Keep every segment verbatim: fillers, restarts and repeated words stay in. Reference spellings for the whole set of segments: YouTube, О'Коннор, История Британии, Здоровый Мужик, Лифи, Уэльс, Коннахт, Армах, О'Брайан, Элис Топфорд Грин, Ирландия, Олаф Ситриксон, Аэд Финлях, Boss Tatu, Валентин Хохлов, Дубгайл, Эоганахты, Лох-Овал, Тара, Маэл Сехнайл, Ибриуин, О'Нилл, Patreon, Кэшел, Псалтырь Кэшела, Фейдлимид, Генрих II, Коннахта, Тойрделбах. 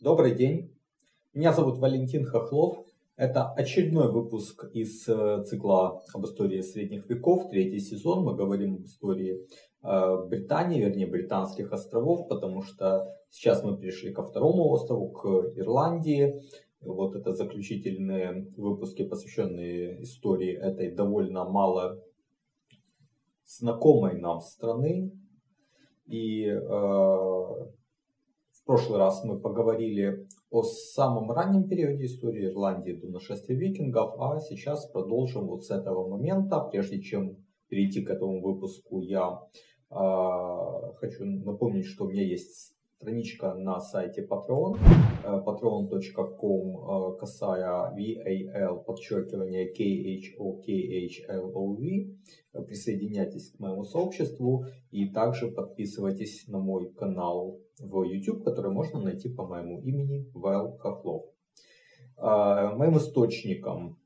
Добрый день, меня зовут Валентин Хохлов. Это очередной выпуск из цикла об истории средних веков, третий сезон. Мы говорим об истории Британии, вернее британских островов, потому что сейчас мы перешли ко второму острову, к Ирландии. Вот это заключительные выпуски, посвященные истории этой довольно мало знакомой нам страны. И э, в прошлый раз мы поговорили о самом раннем периоде истории Ирландии до нашествия викингов, а сейчас продолжим вот с этого момента. Прежде чем перейти к этому выпуску, я э, хочу напомнить, что у меня есть страничка на сайте Patreon, patreon точка com, касая ВАЛ, подчеркивание K H O K H L O V. Присоединяйтесь к моему сообществу и также подписывайтесь на мой канал в YouTube, который можно найти по моему имени Вайл Хохлов. Моим источником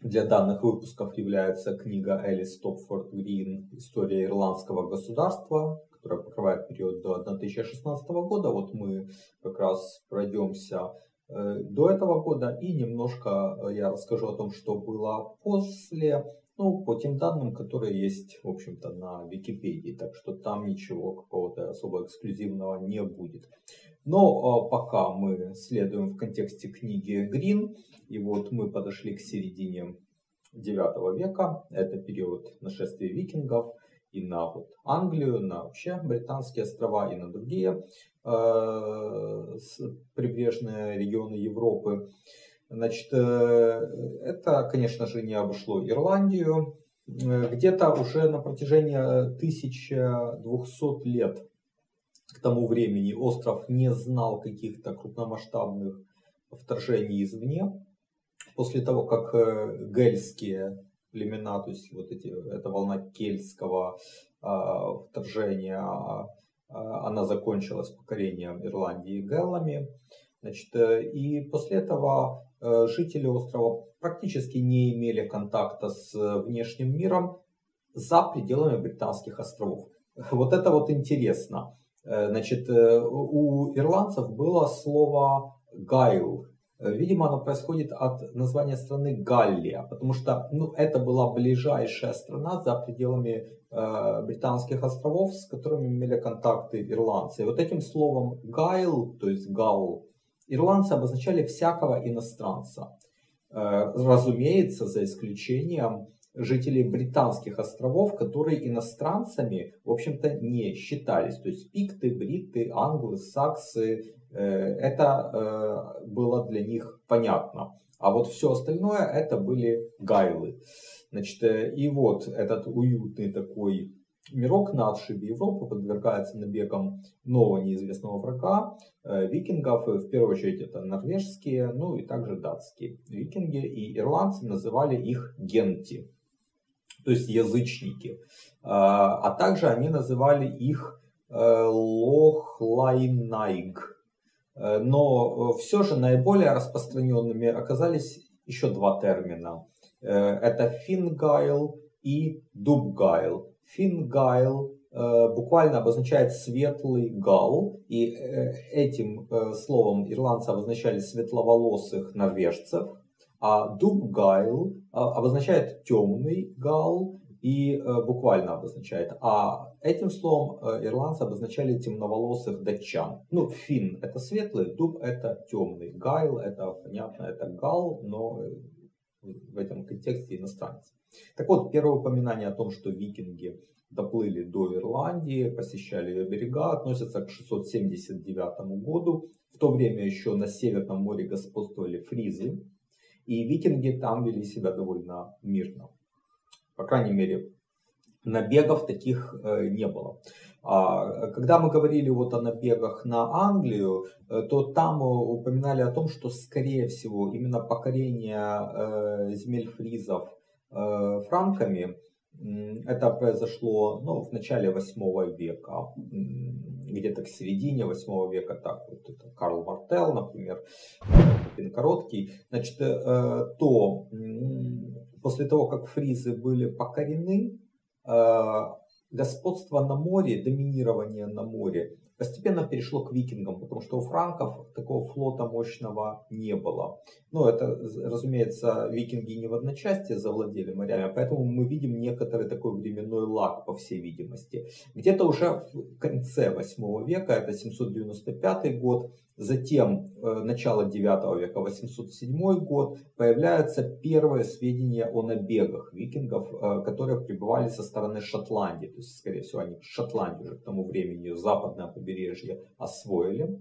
для данных выпусков является книга Элис Топфорд Грин «История ирландского государства», которая покрывает период до две тысячи шестнадцатого года. Вот мы как раз пройдемся до этого года. И немножко я расскажу о том, что было после, ну, по тем данным, которые есть, в общем-то, на Википедии. Так что там ничего какого-то особо эксклюзивного не будет. Но пока мы следуем в контексте книги Грин. И вот мы подошли к середине девятого века. Это период нашествия викингов. И на вот Англию, на вообще британские острова и на другие э, прибрежные регионы Европы. Значит, э, это, конечно же, не обошло Ирландию. Где-то уже на протяжении тысячи двухсот лет к тому времени остров не знал каких-то крупномасштабных вторжений извне. После того, как гельские племена, то есть вот эти, эта волна кельтского э, вторжения, э, она закончилась покорением Ирландии гэллами. Значит, э, и после этого э, жители острова практически не имели контакта с внешним миром за пределами британских островов. Вот это вот интересно. Э, значит, э, у ирландцев было слово «гайл». Видимо, оно происходит от названия страны Галлия, потому что ну, это была ближайшая страна за пределами э, британских островов, с которыми имели контакты ирландцы. И вот этим словом «гайл», то есть «гал», ирландцы обозначали всякого иностранца. Э, разумеется, за исключением жителей британских островов, которые иностранцами, в общем-то, не считались. То есть пикты, бритты, англы, саксы, э, это э, было для них понятно. А вот все остальное это были гайлы. Значит, э, и вот этот уютный такой мирок на отшибе Европы подвергается набегам нового неизвестного врага, э, викингов, в первую очередь это норвежские, ну и также датские викинги, и ирландцы называли их генти. То есть язычники, а также они называли их лохлайнайг. Но все же наиболее распространенными оказались еще два термина. Это фингайл и дубгайл. Фингайл буквально обозначает светлый гал, и этим словом ирландцы обозначали светловолосых норвежцев. А дубгайл обозначает темный гал и э, буквально обозначает. А этим словом э, ирландцы обозначали темноволосых датчан. Ну, фин это светлый, дуб это темный, гайл это, понятно, это гал, но в этом контексте иностранец. Так вот, первое упоминание о том, что викинги доплыли до Ирландии, посещали ее берега, относятся к шестьсот семьдесят девятому году. В то время еще на Северном море господствовали фризы. И викинги там вели себя довольно мирно. По крайней мере, набегов таких не было. Когда мы говорили вот о набегах на Англию, то там упоминали о том, что, скорее всего, именно покорение земель фризов франками, это произошло ну, в начале восьмого века, где-то к середине восьмого века, так вот это Карл Мартелл, например, Пин Короткий. Значит, то после того, как фризы были покорены, господство на море, доминирование на море постепенно перешло к викингам, потому что у франков такого флота мощного не было. Но это, разумеется, викинги не в одночасье завладели морями, поэтому мы видим некоторый такой временной лаг, по всей видимости. Где-то уже в конце восьмого века, это семьсот девяносто пятый год, затем начало девятого века, восемьсот седьмой год, появляются первые сведения о набегах викингов, которые прибывали со стороны Шотландии. То есть, скорее всего, они Шотландию уже к тому времени, западное побережье, освоили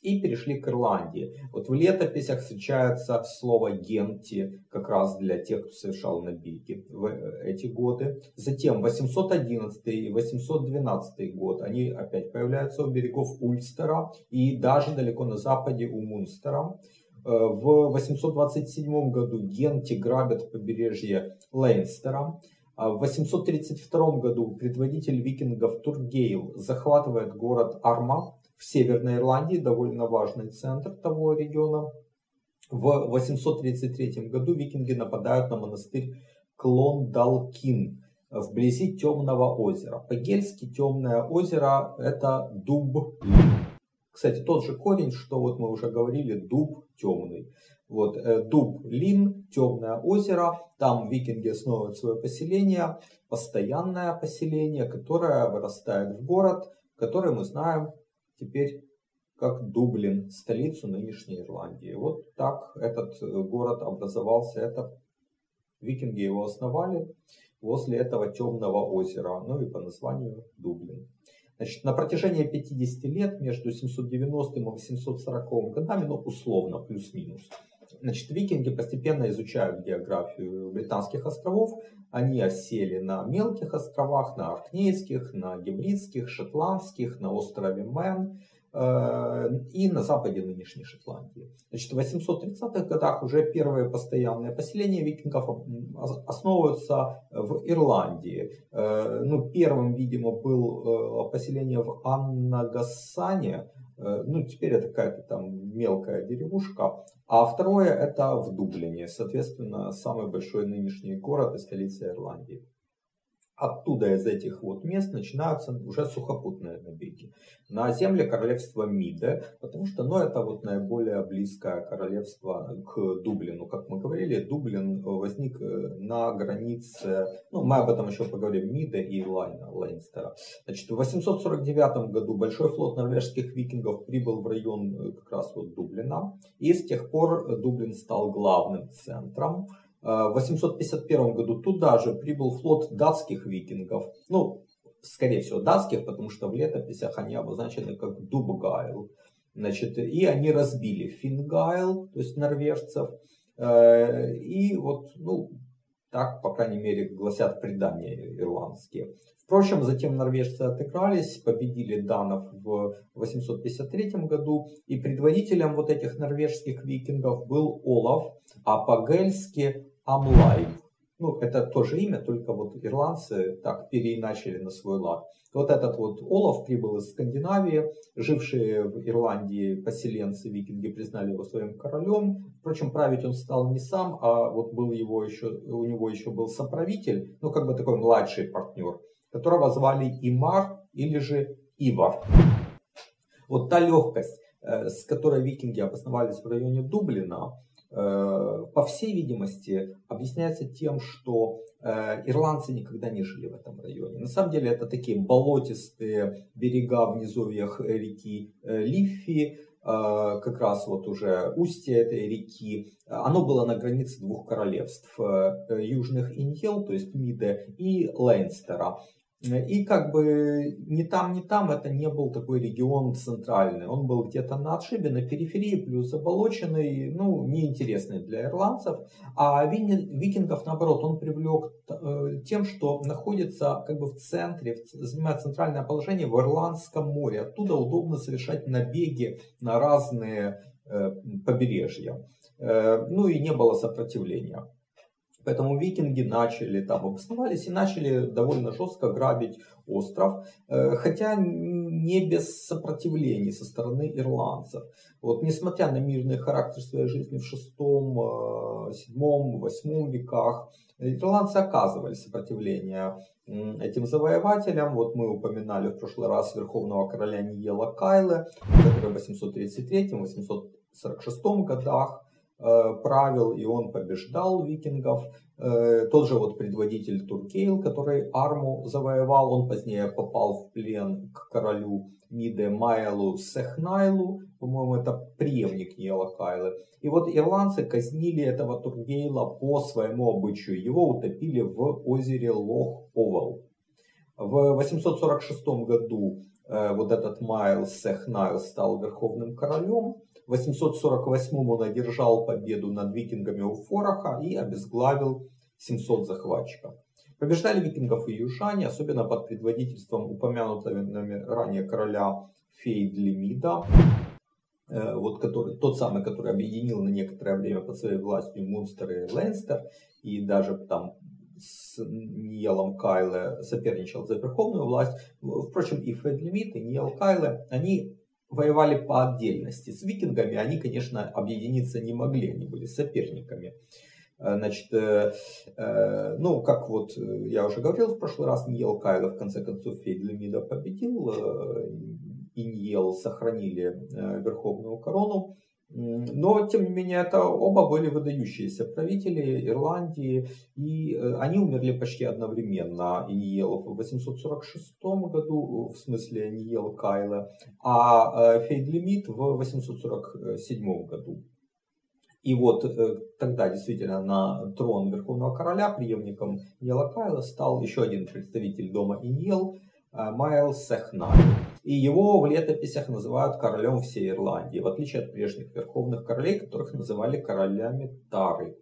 и перешли к Ирландии. Вот в летописях встречается слово «генти» как раз для тех, кто совершал набеги в эти годы. Затем восемьсот одиннадцатый и восемьсот двенадцатый год, они опять появляются у берегов Ульстера и даже далеко на западе у Мунстера. В восемьсот двадцать седьмом году генти грабят побережье Лейнстера. В восемьсот тридцать втором году предводитель викингов Тургейл захватывает город Армах в Северной Ирландии, довольно важный центр того региона. В восемьсот тридцать третьем году викинги нападают на монастырь Клондалкин вблизи Темного озера. По-гельски Темное озеро — это дуб. Кстати, тот же корень, что вот мы уже говорили, дуб темный. Вот, дуб Лин, Темное озеро, там викинги основывают свое поселение, постоянное поселение, которое вырастает в город, который мы знаем теперь как Дублин, столицу нынешней Ирландии. Вот так этот город образовался, это викинги его основали возле этого Темного озера, ну и по названию Дублин. Значит, на протяжении пятидесяти лет между семьсот девяностым и восемьсот сороковым годами, ну условно, плюс-минус, значит, викинги постепенно изучают географию британских островов. Они осели на мелких островах, на Оркнейских, на Гибридских, Шотландских, на острове Мэн э, и на западе нынешней Шотландии. Значит, в восемьсот тридцатых годах уже первые постоянные поселения викингов основываются в Ирландии. Э, ну, первым, видимо, было поселение в Аннагасане. Ну, теперь это какая-то там мелкая деревушка. А второе — это в Дублине, соответственно, самый большой нынешний город и столица Ирландии. Оттуда, из этих вот мест, начинаются уже сухопутные набеги на земли королевства Миде, потому что, ну, это вот наиболее близкое королевство к Дублину. Как мы говорили, Дублин возник на границе, ну, мы об этом еще поговорим, Миде и Лайна, Лейнстера. Значит, в восемьсот сорок девятом году большой флот норвежских викингов прибыл в район как раз вот Дублина, и с тех пор Дублин стал главным центром. В восемьсот пятьдесят первом году туда же прибыл флот датских викингов. Ну, скорее всего, датских, потому что в летописях они обозначены как Дубгайл. Значит, и они разбили Фингайл, то есть норвежцев. И вот, ну, так, по крайней мере, гласят предания ирландские. Впрочем, затем норвежцы отыгрались, победили данов в восемьсот пятьдесят третьем году. И предводителем вот этих норвежских викингов был Олаф, а по-гельски Амлайв. Ну, это тоже имя, только вот ирландцы так переиначили на свой лад. Вот этот вот Олаф прибыл из Скандинавии, жившие в Ирландии поселенцы викинги признали его своим королем. Впрочем, править он стал не сам, а вот был его еще, у него еще был соправитель, ну, как бы такой младший партнер, которого звали Имар или же Ивар. Вот та легкость, с которой викинги обосновались в районе Дублина, по всей видимости, объясняется тем, что ирландцы никогда не жили в этом районе. На самом деле это такие болотистые берега в низовьях реки Лифи, как раз вот уже устье этой реки. Оно было на границе двух королевств, южных Иньел, то есть Миде, и Лейнстера. И как бы ни там, ни там это не был такой регион центральный. Он был где-то на отшибе, на периферии, плюс заболоченный, ну, неинтересный для ирландцев. А викингов, наоборот, он привлек тем, что находится как бы в центре, занимает центральное положение в Ирландском море. Оттуда удобно совершать набеги на разные побережья. Ну и не было сопротивления. Поэтому викинги начали там обосновались и начали довольно жестко грабить остров, хотя не без сопротивления со стороны ирландцев. Вот, несмотря на мирный характер своей жизни в шестом, седьмом, восьмом веках, ирландцы оказывали сопротивление этим завоевателям. Вот мы упоминали в прошлый раз верховного короля Ниелла Кайле, который в восемьсот тридцать третьем — восемьсот сорок шестом годах правил, и он побеждал викингов. Тот же вот предводитель Тургейл, который Арму завоевал, он позднее попал в плен к королю Миде Маэлу Сехнайлу, по-моему, это преемник Ниелла Кайлы. И вот ирландцы казнили этого Тургейла по своему обычаю, его утопили в озере Лох-Овал. В восемьсот сорок шестом году вот этот Маэл Сехнайл стал верховным королем. В восемьсот сорок восьмом он одержал победу над викингами у Фораха и обезглавил семьсот захватчиков. Побеждали викингов и южане, особенно под предводительством упомянутого нами ранее короля Фейдлимида, вот который, тот самый, который объединил на некоторое время под своей властью Мунстер и Лейнстер, и даже там с Ниеллом Кайле соперничал за верховную власть. Впрочем, и Фейдлимид, и Ниелл Кайле, они воевали по отдельности. С викингами они, конечно, объединиться не могли, они были соперниками. Значит, э, э, ну, как вот я уже говорил в прошлый раз, Ниелл Кайле, в конце концов, Фейдлимида победил, э, и Ниелл сохранили э, верховную корону. Но, тем не менее, это оба были выдающиеся правители Ирландии, и они умерли почти одновременно, и Ниелл в восемьсот сорок шестом году, в смысле Ниелл Кайле, а Фейдлимид в восемьсот сорок седьмом году. И вот тогда действительно на трон Верховного Короля преемником Ниелла Кайле стал еще один представитель дома Ниелл, Маэл Сехнайл. И его в летописях называют королем всей Ирландии, в отличие от прежних верховных королей, которых называли королями Тары.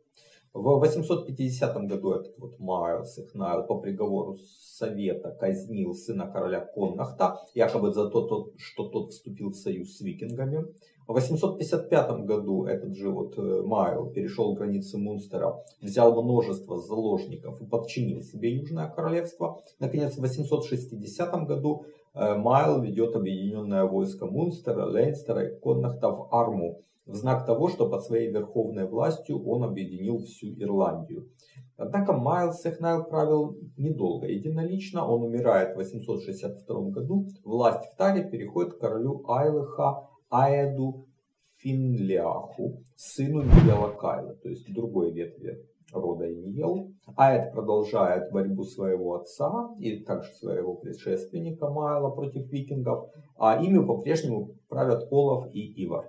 В восемьсот пятидесятом году этот вот Маэл Сехнайл по приговору совета казнил сына короля Коннахта, якобы за то, что тот вступил в союз с викингами. В восемьсот пятьдесят пятом году этот же вот Маэл перешел границы Мунстера, взял множество заложников и подчинил себе Южное Королевство. Наконец, в восемьсот шестидесятом году Маэл ведет объединенное войско Мунстера, Лейнстера и Коннахта в Арму, в знак того, что под своей верховной властью он объединил всю Ирландию. Однако Маэл Сехнайл правил недолго, единолично. Он умирает в восемьсот шестьдесят втором году. Власть в Таре переходит к королю Айлыха Аэду Финляху, сыну Ниелла Кайле, то есть другой ветви рода Ниелл. Аэд продолжает борьбу своего отца и также своего предшественника Маэла против викингов, а ими по-прежнему правят Олаф и Ивар.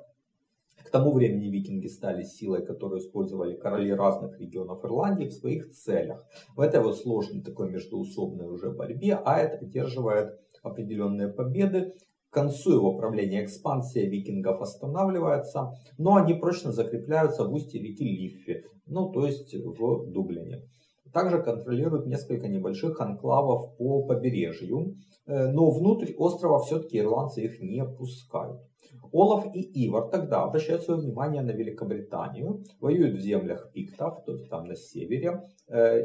К тому времени викинги стали силой, которую использовали короли разных регионов Ирландии в своих целях. В этой вот сложной такой междоусобной уже борьбе Аэд одерживает определенные победы. К концу его правления экспансия викингов останавливается, но они прочно закрепляются в устье реки Лифи, ну то есть в Дублине. Также контролируют несколько небольших анклавов по побережью, но внутрь острова все-таки ирландцы их не пускают. Олаф и Ивар тогда обращают свое внимание на Великобританию, воюют в землях пиктов, то есть там на севере,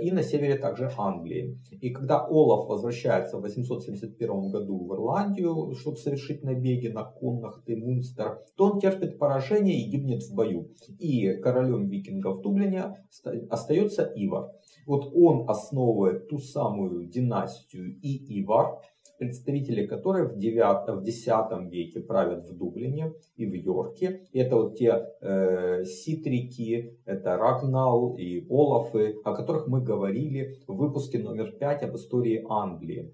и на севере также Англии. И когда Олаф возвращается в восемьсот семьдесят первом году в Ирландию, чтобы совершить набеги на Коннахт и Мунстер, то он терпит поражение и гибнет в бою. И королем викингов Дублина остается Ивар. Вот он основывает ту самую династию и Ивар, представители которой в, девятом, в десятом веке правят в Дублине и в Йорке. И это вот те э, Ситрики, это Рагнал и Олафы, о которых мы говорили в выпуске номер пять об истории Англии.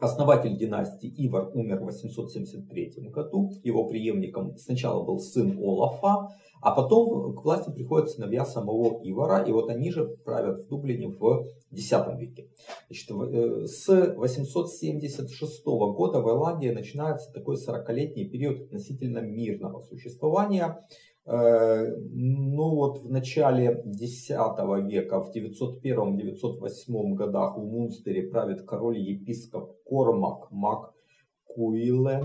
Основатель династии Ивар умер в восемьсот семьдесят третьем году. Его преемником сначала был сын Олафа, а потом к власти приходят сыновья самого Ивара. И вот они же правят в Дублине в десятом веке. Значит, с восемьсот семьдесят шестого года в Ирландии начинается такой сорокалетний период относительно мирного существования. Ну вот в начале десятого века, в девятьсот первом — девятьсот восьмом годах в Мунстере правит король-епископ Кормак Мак Куилена.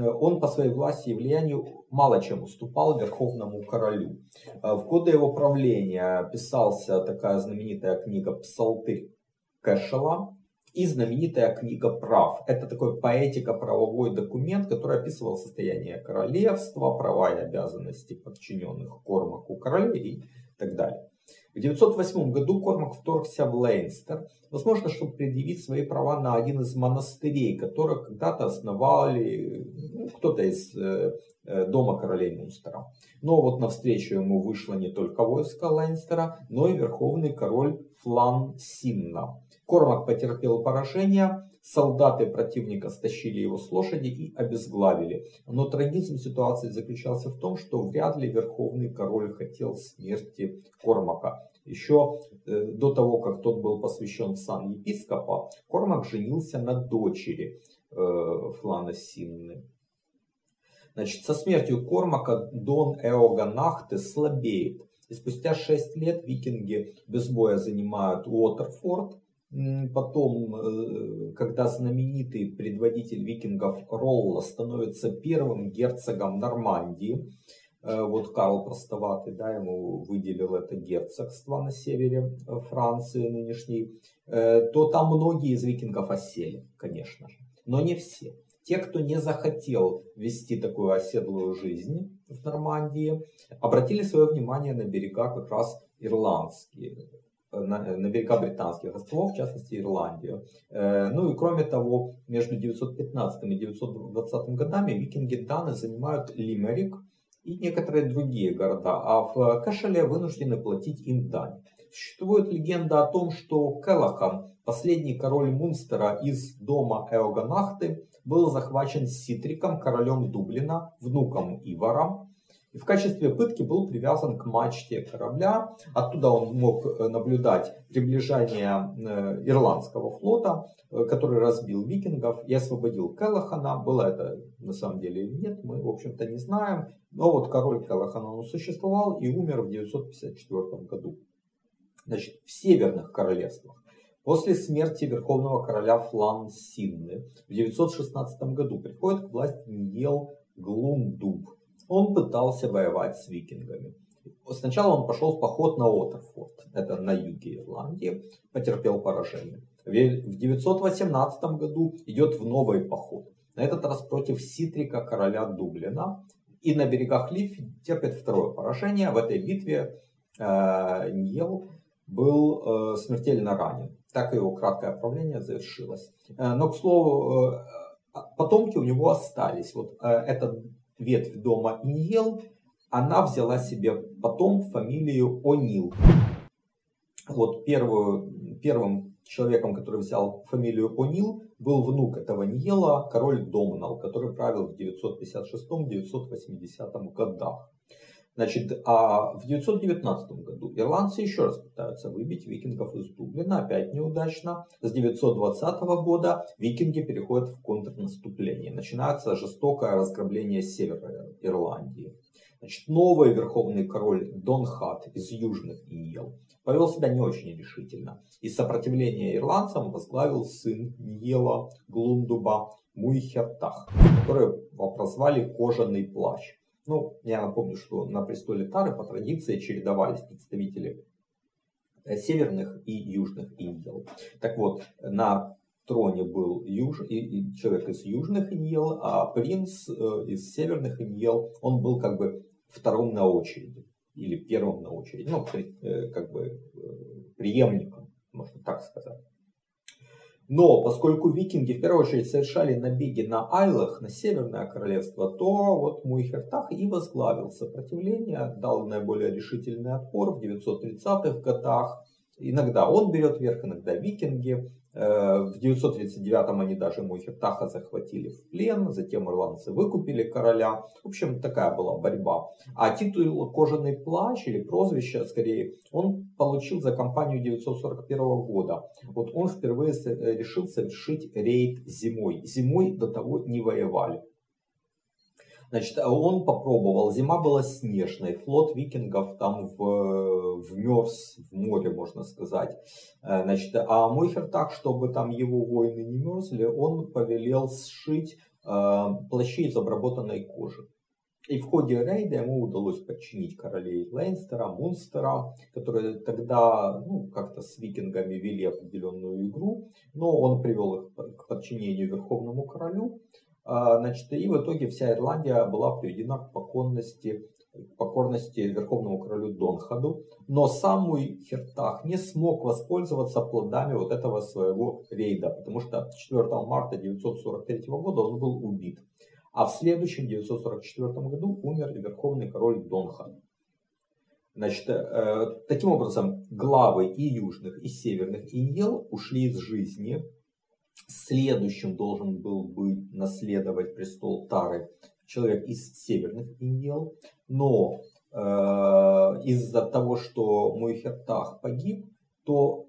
он по своей власти и влиянию мало чем уступал верховному королю. В годы его правления писался такая знаменитая книга «Псалтырь Кэшела» и знаменитая книга «Прав». Это такой поэтико-правовой документ, который описывал состояние королевства, права и обязанности подчиненных Кормаку королей и так далее. В девятьсот восьмом году Кормак вторгся в Лейнстер, возможно, чтобы предъявить свои права на один из монастырей, которые когда-то основали ну, кто-то из э, дома королей Мюнстера. Но вот навстречу ему вышло не только войско Лейнстера, но и верховный король Флан Синна. Кормак потерпел поражение, солдаты противника стащили его с лошади и обезглавили. Но трагизм ситуации заключался в том, что вряд ли верховный король хотел смерти Кормака. Еще э, до того, как тот был посвящен в сан епископа, Кормак женился на дочери э, Флана Синны. Значит, со смертью Кормака дон Эоганахты слабеет. И спустя шесть лет викинги без боя занимают Уотерфорд. Потом, когда знаменитый предводитель викингов Ролла становится первым герцогом Нормандии, вот Карл Простоватый, да, ему выделил это герцогство на севере Франции нынешней, то там многие из викингов осели, конечно же, но не все. Те, кто не захотел вести такую оседлую жизнь в Нормандии, обратили свое внимание на берега как раз ирландские. На берега британских островов, в частности Ирландию. Ну и кроме того, между девятьсот пятнадцатым и девятьсот двадцатым годами викинги Даны занимают Лимерик и некоторые другие города, а в Кэшеле вынуждены платить им дань. Существует легенда о том, что Келлахан, последний король Мунстера из дома Эоганахты, был захвачен Ситриком, королем Дублина, внуком Ивара. И в качестве пытки был привязан к мачте корабля. Оттуда он мог наблюдать приближение ирландского флота, который разбил викингов и освободил Келлахана. Было это на самом деле или нет, мы в общем-то не знаем. Но вот король Келлахан он существовал и умер в девятьсот пятьдесят четвёртом году. Значит, в северных королевствах. После смерти верховного короля Флан Синны в девятьсот шестнадцатом году приходит к власти Ниалл Кайле. Он пытался воевать с викингами. Сначала он пошел в поход на Уотерфорд, это на юге Ирландии, потерпел поражение. В девятьсот восемнадцатом году идет в новый поход, на этот раз против Ситрика, короля Дублина. И на берегах Лифи терпит второе поражение. В этой битве э, Ниалл был э, смертельно ранен. Так его краткое правление завершилось. Э, но, к слову, э, потомки у него остались. Вот э, этот ветвь дома Ниалл, она взяла себе потом фамилию О'Нилл. Вот первую, первым человеком, который взял фамилию О'Нилл, был внук этого Ниелла, король Домнал, который правил в девятьсот пятьдесят шестом — девятьсот восьмидесятом годах. Значит, а в девятьсот девятнадцатом году ирландцы еще раз пытаются выбить викингов из Дублина, опять неудачно. С девятьсот двадцатого года викинги переходят в контрнаступление. Начинается жестокое разграбление севера Ирландии. Значит, новый верховный король Донхат из южных Ниелл повел себя не очень решительно. И сопротивление ирландцам возглавил сын Ниелла Глундуба Муйхертах, которого прозвали «Кожаный плащ». Ну, я напомню, что на престоле Тары по традиции чередовались представители северных и южных Ниелл. Так вот, на троне был юж... человек из южных Ниелл, а принц из северных Ниелл, он был как бы вторым на очереди, или первым на очереди, ну, как бы преемником, можно так сказать. Но поскольку викинги в первую очередь совершали набеги на Айлах, на Северное Королевство, то вот Муйхертах и возглавил сопротивление, дал наиболее решительный отпор в девятьсот тридцатых годах. Иногда он берет верх, иногда викинги. В девятьсот тридцать девятом они даже Муйхертаха захватили в плен, затем ирландцы выкупили короля. В общем, такая была борьба. А титул «Кожаный плащ» или прозвище, скорее, он получил за кампанию девятьсот сорок первого года. Вот он впервые решил совершить рейд зимой. Зимой до того не воевали. Значит, он попробовал, зима была снежной, флот викингов там в, вмерз в море, можно сказать. Значит, а Муйхертах, чтобы там его воины не мерзли, он повелел сшить плащи из обработанной кожи. И в ходе рейда ему удалось подчинить королей Лейнстера, Мунстера, которые тогда ну, как-то с викингами вели определенную игру, но он привел их к подчинению верховному королю. Значит, и в итоге вся Ирландия была приведена к покорности, к покорности верховному королю Донхаду. Но сам Муйрхертах не смог воспользоваться плодами вот этого своего рейда, потому что четвёртого марта тысяча девятьсот сорок третьего года он был убит. А в следующем, девятьсот сорок четвёртом году, умер и верховный король Донхат. Значит, э, таким образом, главы и южных, и северных Ниелл ушли из жизни. Следующим должен был быть наследовать престол Тары человек из северных Ниелл. Но э, из-за того, что Муйрхертах погиб, то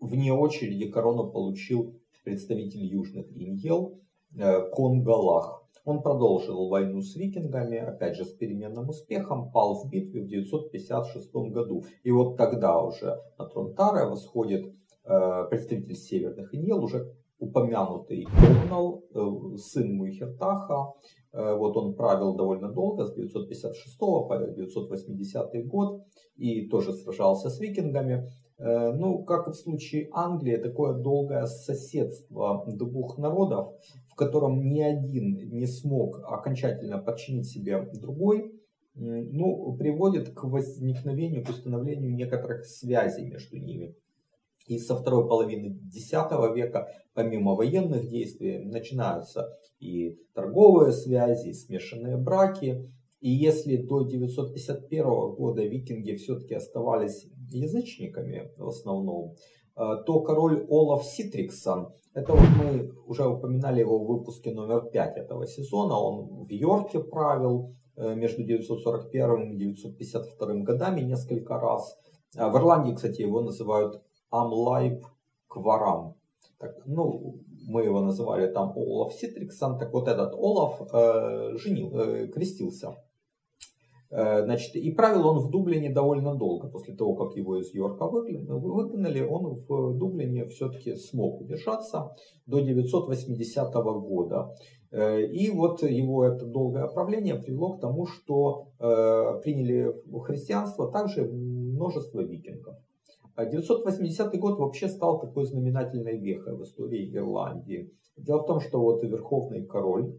вне очереди корону получил представитель южных Ниелл э, Конгалах. Он продолжил войну с викингами, опять же с переменным успехом, пал в битве в девятьсот пятьдесят шестом году. И вот тогда уже на трон Тары восходит э, представитель северных Ниелл, уже упомянутый О'Нилл, э, сын Муйрхертаха. Э, вот он правил довольно долго, с девятьсот пятьдесят шестого по девятьсот восьмидесятый год, и тоже сражался с викингами. Ну, как и в случае Англии, такое долгое соседство двух народов, в котором ни один не смог окончательно подчинить себе другой, ну, приводит к возникновению, к установлению некоторых связей между ними. И со второй половины десятого века, помимо военных действий, начинаются и торговые связи, и смешанные браки. И если до девятьсот пятьдесят первого года викинги все-таки оставались язычниками в основном, то король Олаф Ситриксон, это вот мы уже упоминали его в выпуске номер пять этого сезона, он в Йорке правил между девятьсот сорок первым и девятьсот пятьдесят вторым годами несколько раз. В Ирландии, кстати, его называют Амлайб Кварам. Так, ну, мы его называли там Олаф Ситриксон. Так вот этот Олаф э, женил, э, крестился. Э, значит, и правил он в Дублине довольно долго. После того, как его из Йорка выгнали, он в Дублине все-таки смог удержаться до девятьсот восьмидесятого года. Э, и вот его это долгое правление привело к тому, что э, приняли в христианство также множество викингов. девятьсот восьмидесятый год вообще стал такой знаменательной вехой в истории Ирландии. Дело в том, что вот верховный король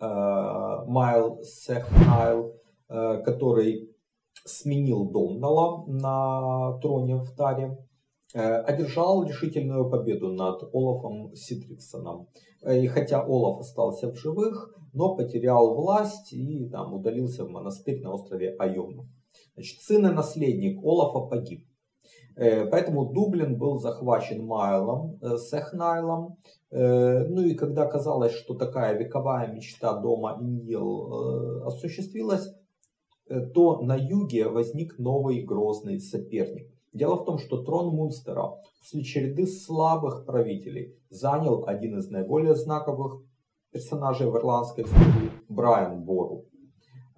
э, Маэл Сехнайл, э, который сменил Доннелла на троне в Таре, э, одержал решительную победу над Олафом Ситриксоном. И хотя Олаф остался в живых, но потерял власть и там, удалился в монастырь на острове Айона. Значит, сын и наследник Олафа погиб. Поэтому Дублин был захвачен Маэлом Сехнайлом. Ну и когда казалось, что такая вековая мечта дома Ниелл осуществилась, то на юге возник новый грозный соперник. Дело в том, что трон Мунстера после череды слабых правителей занял один из наиболее знаковых персонажей в ирландской истории Брайан Бору.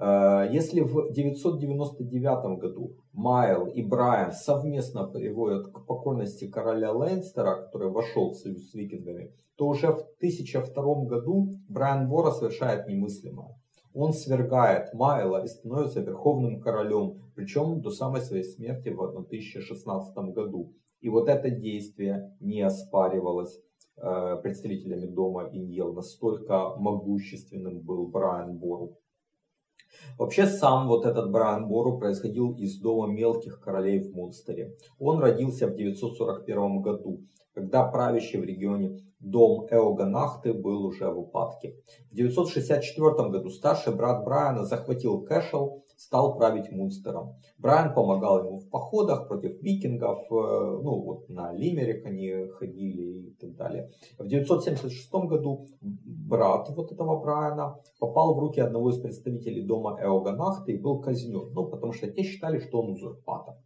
Если в девятьсот девяносто девятом году Майл и Брайан совместно приводят к покорности короля Лейнстера, который вошел в союз с викингами, то уже в тысяча втором году Брайан Бора совершает немыслимое. Он свергает Майла и становится верховным королем, причем до самой своей смерти в тысяча шестнадцатом году. И вот это действие не оспаривалось представителями дома Ниелл, настолько могущественным был Брайан Бору. Вообще сам вот этот Брайан Бору происходил из дома мелких королей в Мунстере. Он родился в девятьсот сорок первом году, когда правящий в регионе дом Эоганахты был уже в упадке. В девятьсот шестьдесят четвёртом году старший брат Брайана захватил Кэшел, стал править Мунстером. Брайан помогал ему в походах против викингов, ну вот на Лимерик они ходили и так далее. В девятьсот семьдесят шестом году брат вот этого Брайана попал в руки одного из представителей дома Эоганахты и был казнен, ну потому что те считали, что он узурпатор.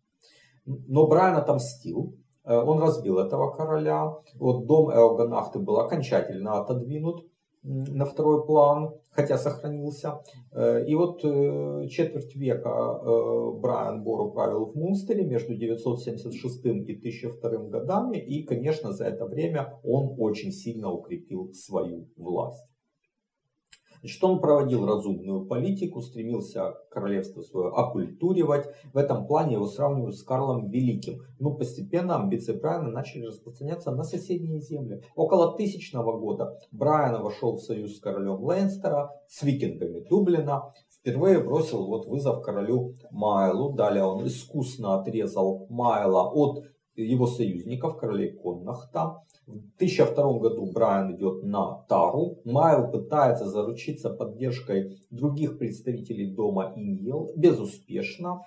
Но Брайан отомстил. Он разбил этого короля. Вот дом Эоганахты был окончательно отодвинут. на второй план, хотя сохранился. И вот четверть века Брайан Бору правил в Мюнстере между девятьсот семьдесят шестым и тысяча вторым годами, и, конечно, за это время он очень сильно укрепил свою власть. Значит, он проводил разумную политику, стремился королевство свое окультуривать. В этом плане его сравнивают с Карлом Великим. Но постепенно амбиции Брайана начали распространяться на соседние земли. Около тысячного года Брайан вошел в союз с королем Лейнстера, с викингами Дублина. Впервые бросил вот вызов королю Маэлу. Далее он искусно отрезал Маэла от его союзников, королей Коннахта. В тысяча втором году Брайан идет на Тару. Майл пытается заручиться поддержкой других представителей дома Ниалл безуспешно.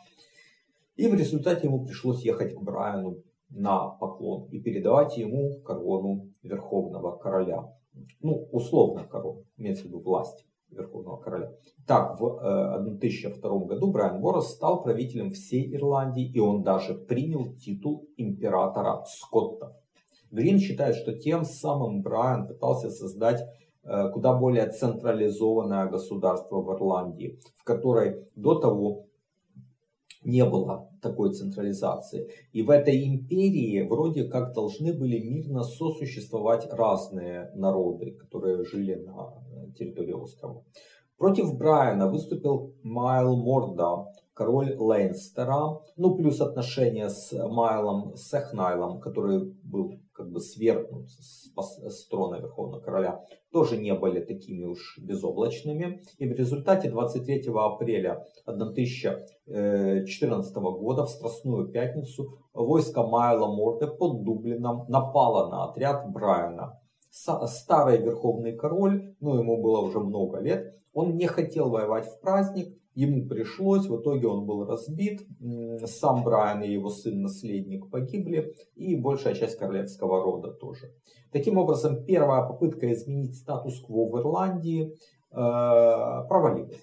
И в результате ему пришлось ехать к Брайану на поклон и передавать ему корону верховного короля. Ну, условно корону, имеется в виду власть верховного короля. Так, в тысяча втором году Брайан Бору стал правителем всей Ирландии, и он даже принял титул императора Скоттов. Грин считает, что тем самым Брайан пытался создать куда более централизованное государство в Ирландии, в которой до того не было такой централизации. И в этой империи вроде как должны были мирно сосуществовать разные народы, которые жили на территории острова. Против Брайана выступил Маэл Морда, король Лейнстера, ну плюс отношения с Маэлом Сехнайлом, который был как бы свергнут с, с трона верховного короля, тоже не были такими уж безоблачными. И в результате двадцать третьего апреля тысяча четырнадцатого года в Страстную пятницу войско Маэла Морды под Дублином напало на отряд Брайана. Старый верховный король, ну ему было уже много лет, он не хотел воевать в праздник. Ему пришлось, в итоге он был разбит, сам Брайан и его сын-наследник погибли, и большая часть королевского рода тоже. Таким образом, первая попытка изменить статус-кво в Ирландии э, провалилась.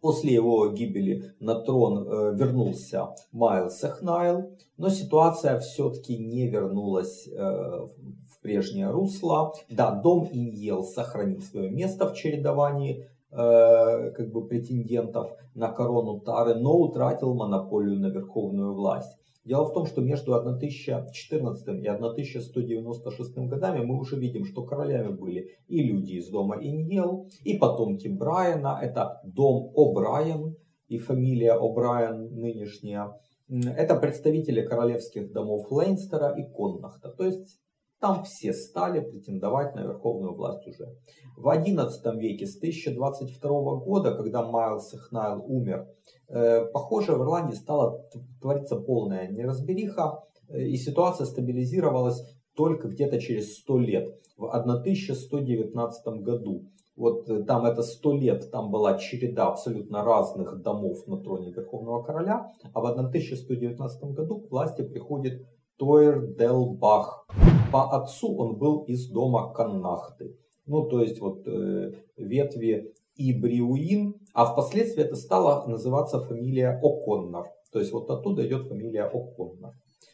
После его гибели на трон э, вернулся Маэл Сехнайл, но ситуация все-таки не вернулась э, в прежнее русло. Да, дом Ниалл сохранил свое место в чередовании как бы претендентов на корону Тары, но утратил монополию на верховную власть. Дело в том, что между тысяча четырнадцатым и тысяча сто девяносто шестым годами мы уже видим, что королями были и люди из дома Ниалл, и потомки Брайана, это дом О'Брайан и фамилия О'Брайан нынешняя. Это представители королевских домов Лейнстера и Коннахта, то есть там все стали претендовать на верховную власть уже. В одиннадцатом веке, с тысяча двадцать второго года, когда Маэл Сехнайл умер, э, похоже, в Ирландии стала твориться полная неразбериха, э, и ситуация стабилизировалась только где-то через сто лет, в тысяча сто девятнадцатом году. Вот э, там это сто лет, там была череда абсолютно разных домов на троне верховного короля, а в тысяча сто девятнадцатом году к власти приходит Тойрделбах. По отцу он был из дома Коннахты. Ну, то есть, вот э, ветви Ибриуин. А впоследствии это стала называться фамилия О'Коннор. То есть, вот оттуда идет фамилия О'Коннор.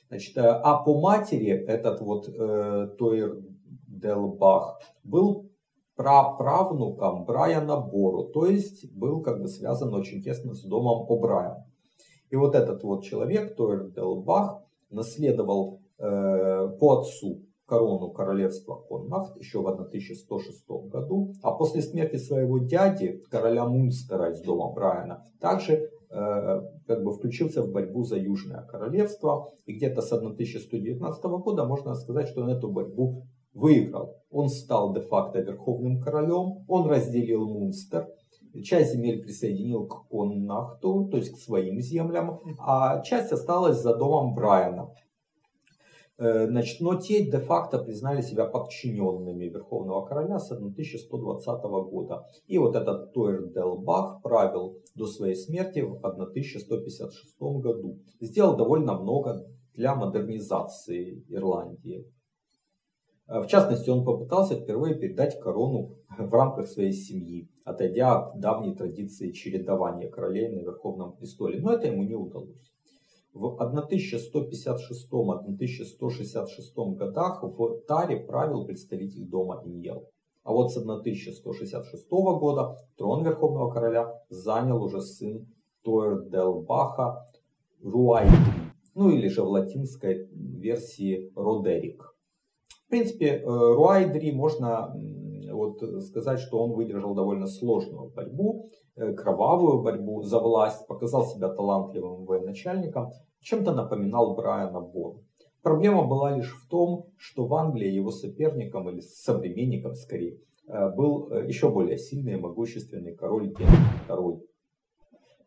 Значит, э, а по матери этот вот э, Тойрделбах был праправнуком Брайана Бору. То есть, был как бы связан очень тесно с домом О'Брайан. И вот этот вот человек, Тойрделбах, наследовал э, по отцу корону королевства Коннахт еще в тысяча сто шестом году, а после смерти своего дяди, короля Мюнстера из дома Брайана, также э, как бы включился в борьбу за Южное королевство, и где-то с тысяча сто девятнадцатого года можно сказать, что он эту борьбу выиграл. Он стал де-факто верховным королем, он разделил Мюнстер, часть земель присоединил к Коннахту, то есть к своим землям, а часть осталась за домом Брайана. Значит, но те де-факто признали себя подчиненными верховного короля с тысяча сто двадцатого года. И вот этот Тойрделбах правил до своей смерти в тысяча сто пятьдесят шестом году. Сделал довольно много для модернизации Ирландии. В частности, он попытался впервые передать корону в рамках своей семьи, отойдя от давней традиции чередования королей на верховном престоле. Но это ему не удалось. В тысяча сто пятьдесят шестом — тысяча сто шестьдесят шестом годах в Таре правил представитель дома Ниалл. А вот с тысяча сто шестьдесят шестого года трон Верховного Короля занял уже сын Тойрделбаха Руайдри, ну или же в латинской версии Родерик. В принципе, Руайдри, можно вот сказать, что он выдержал довольно сложную борьбу, кровавую борьбу за власть, показал себя талантливым военачальником, чем-то напоминал Брайана Бору. Проблема была лишь в том, что в Англии его соперником, или современником скорее, был еще более сильный и могущественный король Генрих второй.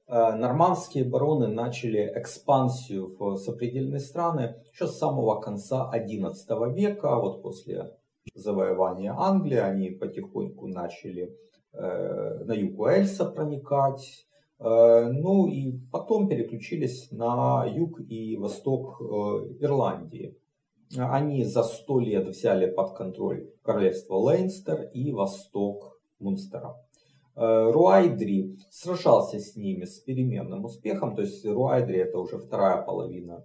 Нормандские бароны начали экспансию в сопредельные страны еще с самого конца одиннадцатого века. Вот после завоевания Англии они потихоньку начали на юг Уэльса проникать. Ну и потом переключились на юг и восток Ирландии. Они за сто лет взяли под контроль королевство Лейнстер и восток Мунстера. Руайдри сражался с ними с переменным успехом. То есть Руайдри — это уже вторая половина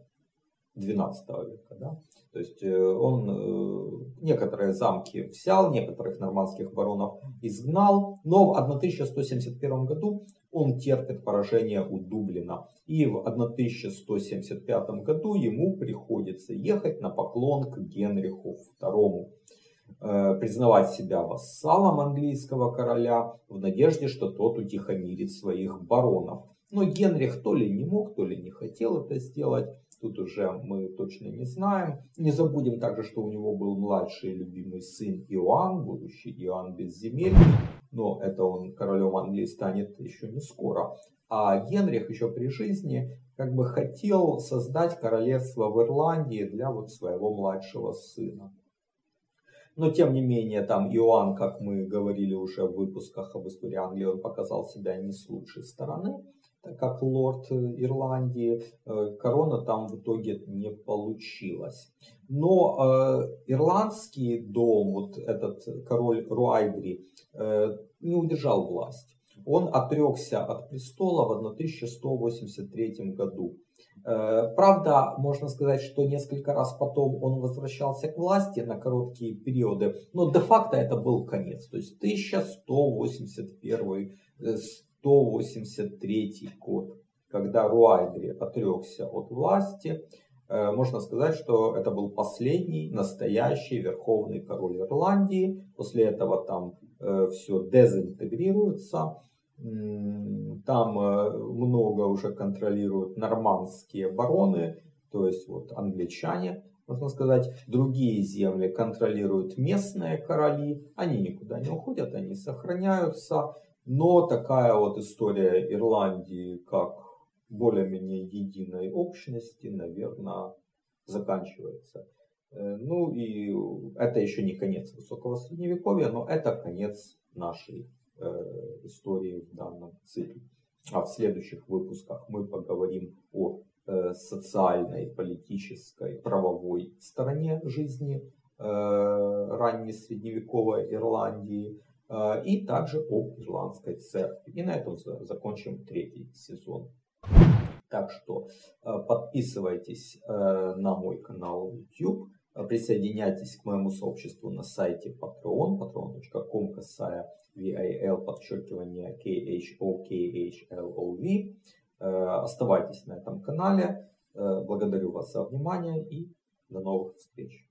двенадцатого века. Да? То есть он некоторые замки взял, некоторых нормандских баронов изгнал. Но в тысяча сто семьдесят первом году он терпит поражение у Дублина. И в тысяча сто семьдесят пятом году ему приходится ехать на поклон к Генриху второму. Признавать себя вассалом английского короля в надежде, что тот утихомирит своих баронов. Но Генрих то ли не мог, то ли не хотел это сделать. Тут уже мы точно не знаем. Не забудем также, что у него был младший любимый сын Иоанн, будущий Иоанн Безземельный. Но это он королем Англии станет еще не скоро. А Генрих еще при жизни как бы хотел создать королевство в Ирландии для вот своего младшего сына. Но тем не менее, там Иоанн, как мы говорили уже в выпусках об истории Англии, он показал себя не с лучшей стороны, так как лорд Ирландии. Корона там в итоге не получилась. Но э, ирландский дом, вот этот король Руайдри, э, не удержал власть. Он отрекся от престола в тысяча сто восемьдесят третьем году. Правда, можно сказать, что несколько раз потом он возвращался к власти на короткие периоды, но де-факто это был конец, то есть тысяча сто восемьдесят первый — тысяча сто восемьдесят третий год, когда Руайдри отрекся от власти. Можно сказать, что это был последний настоящий верховный король Ирландии. После этого там все дезинтегрируется. Там много уже контролируют нормандские бароны, то есть вот англичане, можно сказать. Другие земли контролируют местные короли. Они никуда не уходят, они сохраняются. Но такая вот история Ирландии, как более-менее единой общности, наверное, заканчивается. Ну и это еще не конец высокого средневековья, но это конец нашей истории в данном цикле. А в следующих выпусках мы поговорим о социальной, политической, правовой стороне жизни ранней средневековой Ирландии и также об Ирландской церкви. И на этом закончим третий сезон. Так что подписывайтесь на мой канал YouTube, присоединяйтесь к моему сообществу на сайте Patreon, патреон точка ком слэш вил подчеркивание кохлов. Оставайтесь на этом канале. Благодарю вас за внимание и до новых встреч.